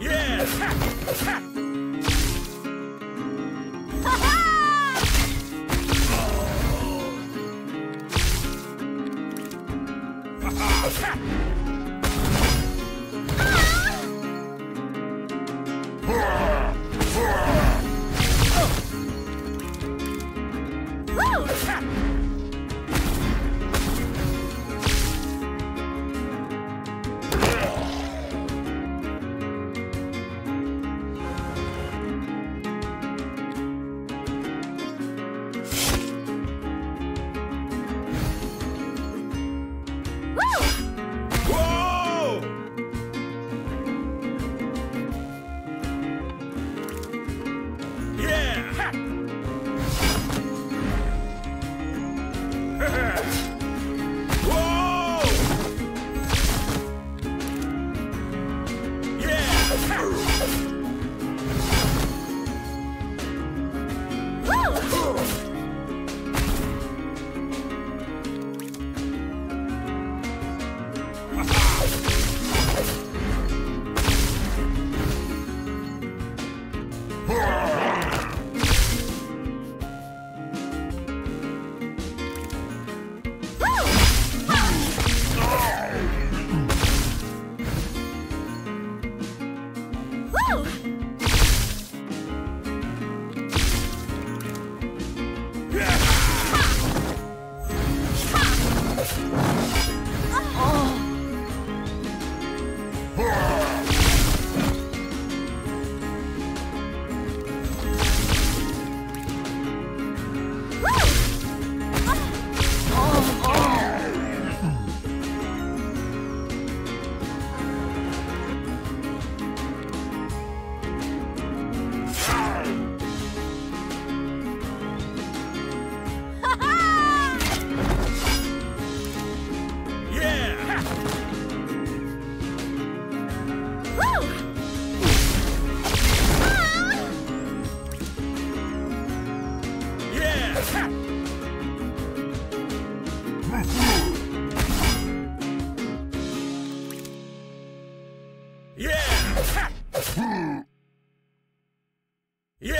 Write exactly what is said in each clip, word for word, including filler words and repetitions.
Yeah! Ha! Yeah!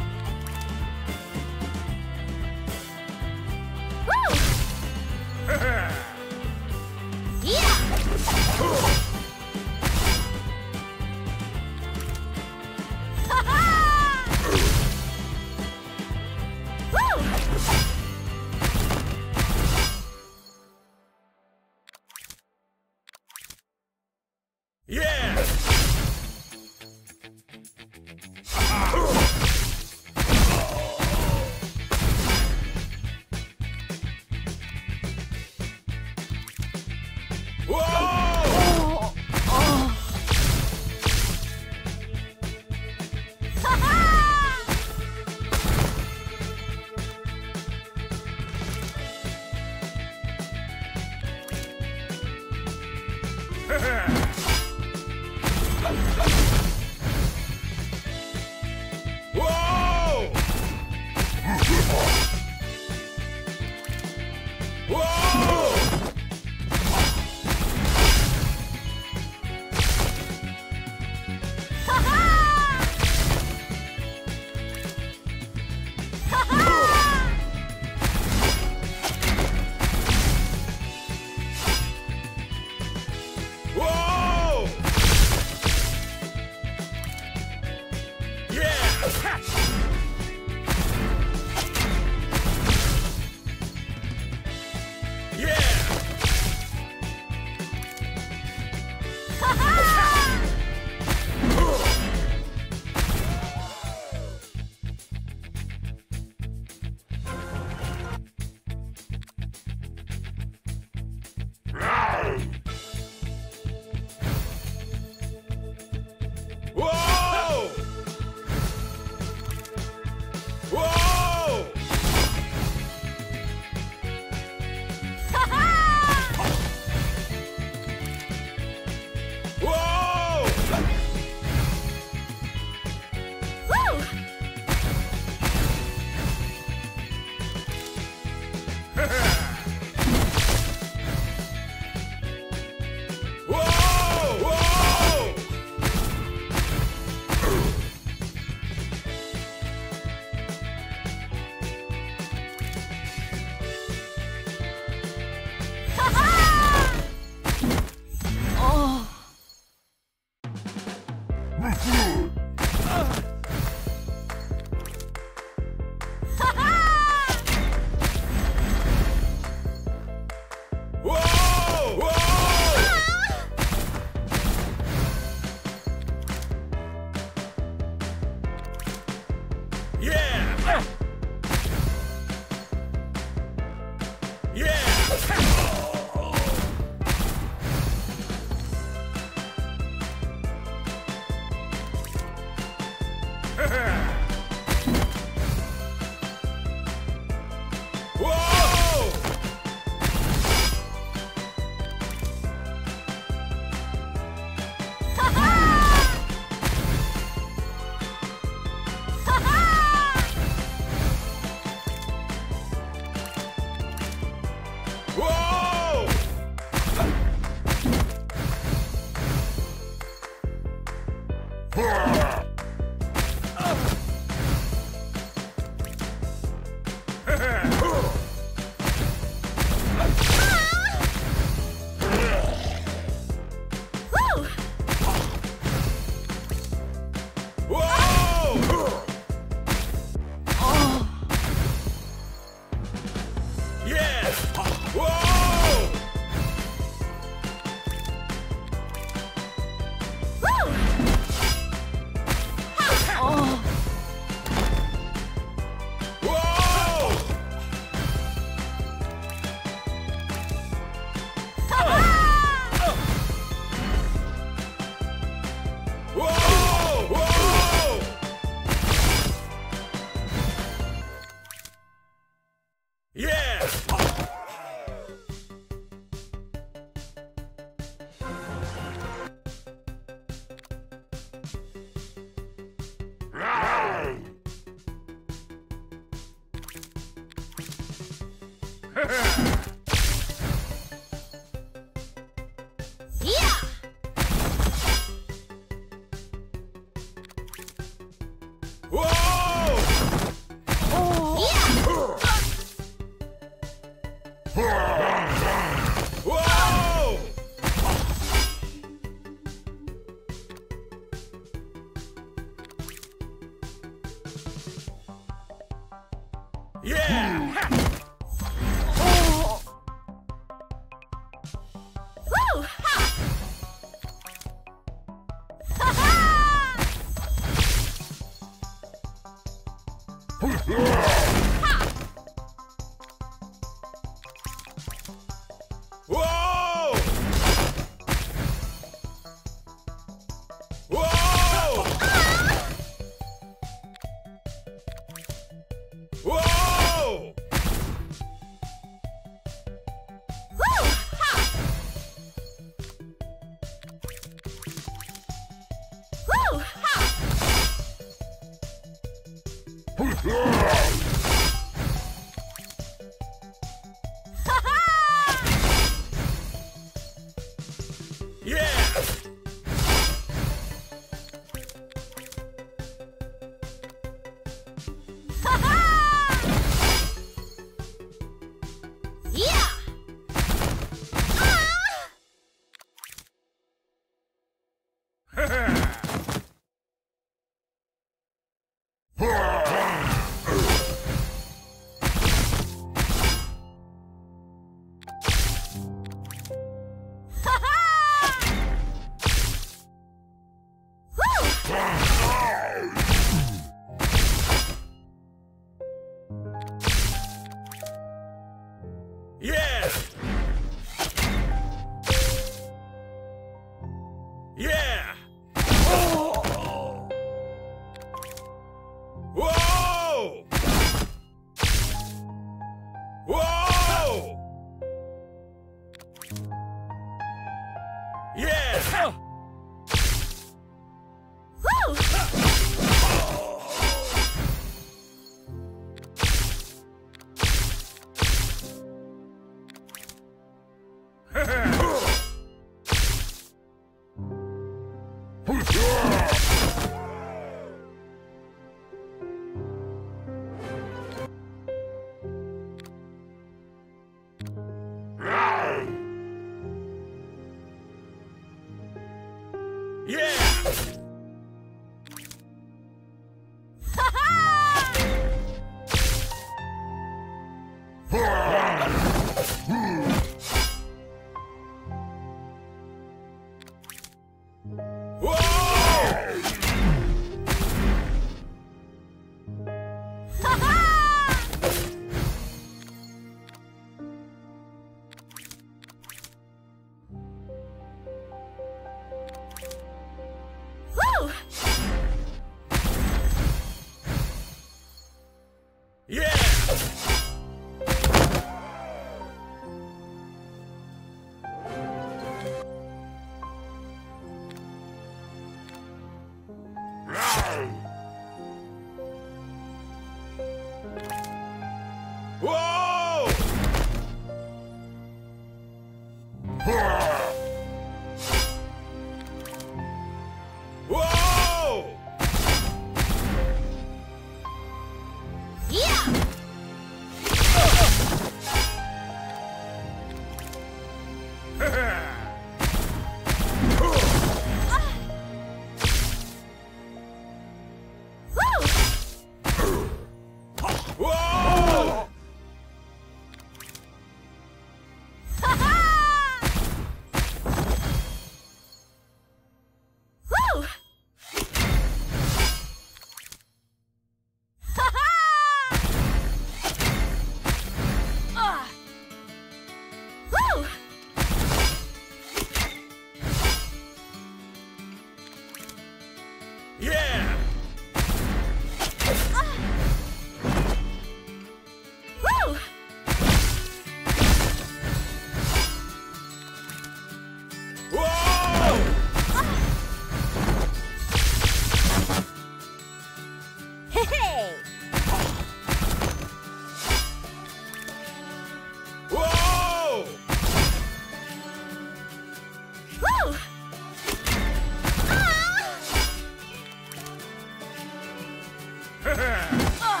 Ha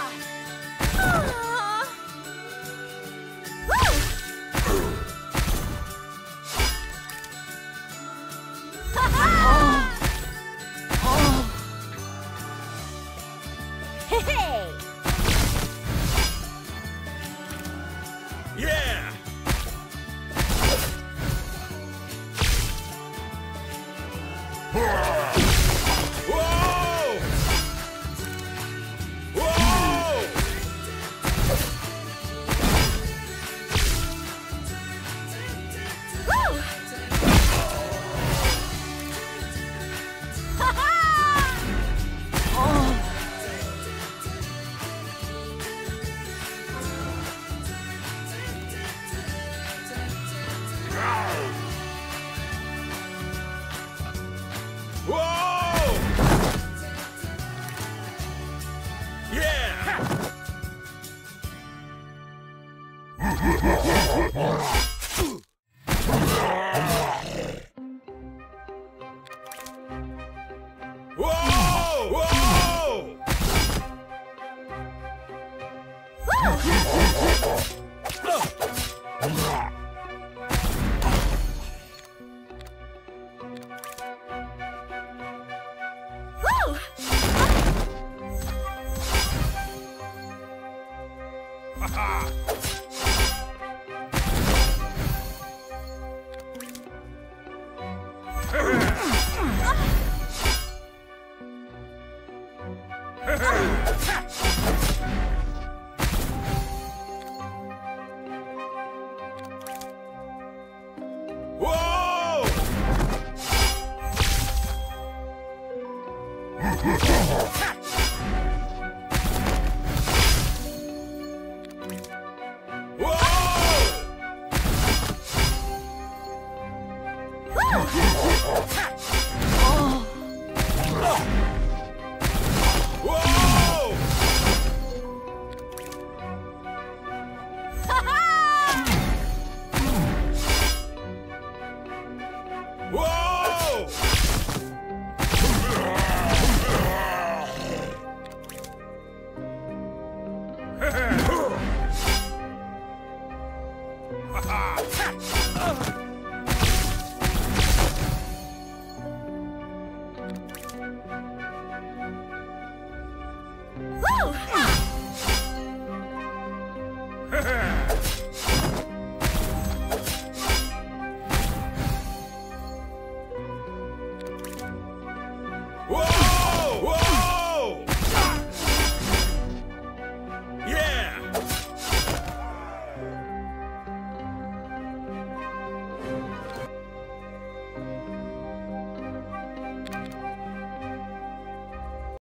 ha!